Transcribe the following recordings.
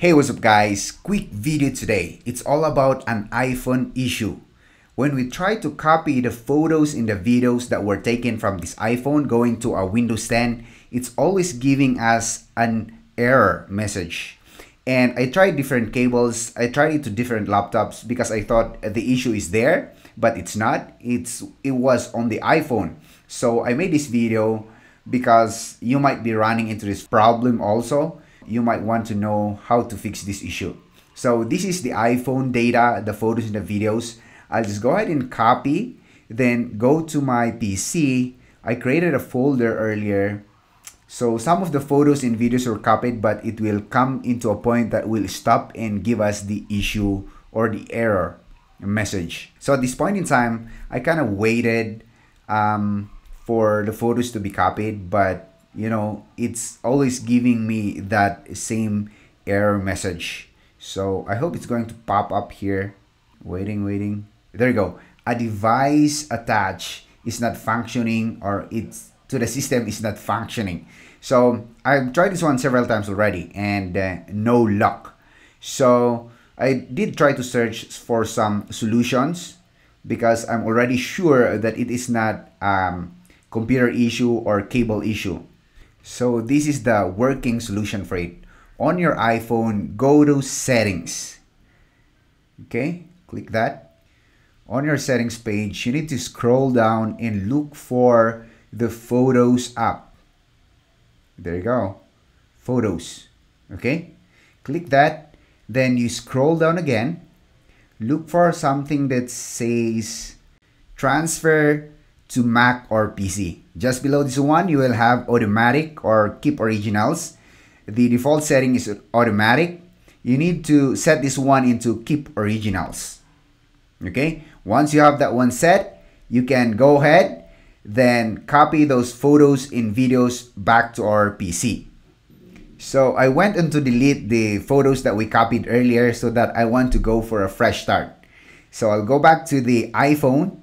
Hey, what's up guys? Quick video today. It's all about an iPhone issue. When we try to copy the photos in the videos that were taken from this iPhone going to a Windows 10, it's always giving us an error message. And I tried different cables, I tried it to different laptops because I thought the issue is there, but it's not. It was on the iPhone. So I made this video because you might be running into this problem also. You might want to know how to fix this issue. So this is the iPhone data, the photos and the videos. I'll just go ahead and copy, then go to my PC. I created a folder earlier. So some of the photos and videos were copied, but it will come into a point that will stop and give us the issue or the error message. So at this point in time, I kind of waited for the photos to be copied, but you know, it's always giving me that same error message. So I hope it's going to pop up here. Waiting. There you go. A device attached is not functioning, or it's to the system is not functioning. So I've tried this one several times already and no luck. So I did try to search for some solutions because I'm already sure that it is not computer issue or cable issue. So this is the working solution for it. On your iPhone, go to settings. Okay, click that. On your settings page, you need to scroll down and look for the photos app. There you go, photos. Okay, click that. Then you scroll down again. Look for something that says transfer to Mac or PC. Just below this one, you will have automatic or keep originals. The default setting is automatic. You need to set this one into keep originals. Okay, once you have that one set, you can go ahead, then copy those photos and videos back to our PC. So I went on to delete the photos that we copied earlier so that I want to go for a fresh start. So I'll go back to the iPhone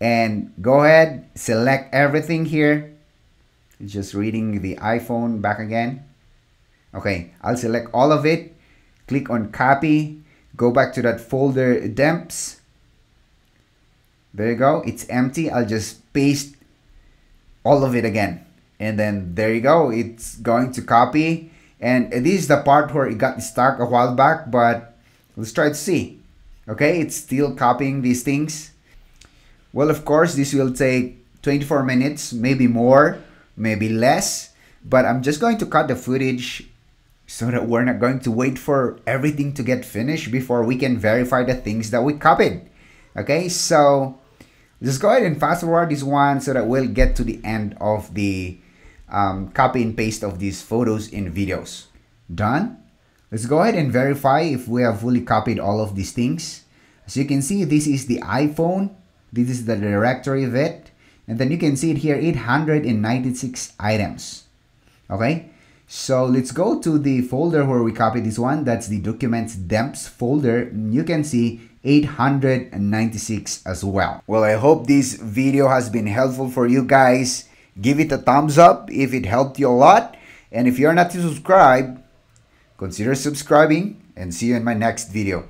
and go ahead, select everything here. Just reading the iPhone back again. Okay, I'll select all of it. Click on copy. Go back to that folder, Demps. There you go, it's empty. I'll just paste all of it again. And then there you go, it's going to copy. And this is the part where it got stuck a while back, but let's try to see. Okay, it's still copying these things. Well, of course, this will take 24 minutes, maybe more, maybe less, but I'm just going to cut the footage so that we're not going to wait for everything to get finished before we can verify the things that we copied. Okay, so just go ahead and fast forward this one so that we'll get to the end of the copy and paste of these photos and videos. Done. Let's go ahead and verify if we have fully copied all of these things. As you can see, this is the iPhone. This is the directory of it. And then you can see it here, 896 items. Okay, so let's go to the folder where we copied this one. That's the documents Demps folder. You can see 896 as well. Well, I hope this video has been helpful for you guys. Give it a thumbs up if it helped you a lot. And if you're not subscribed, consider subscribing, and see you in my next video.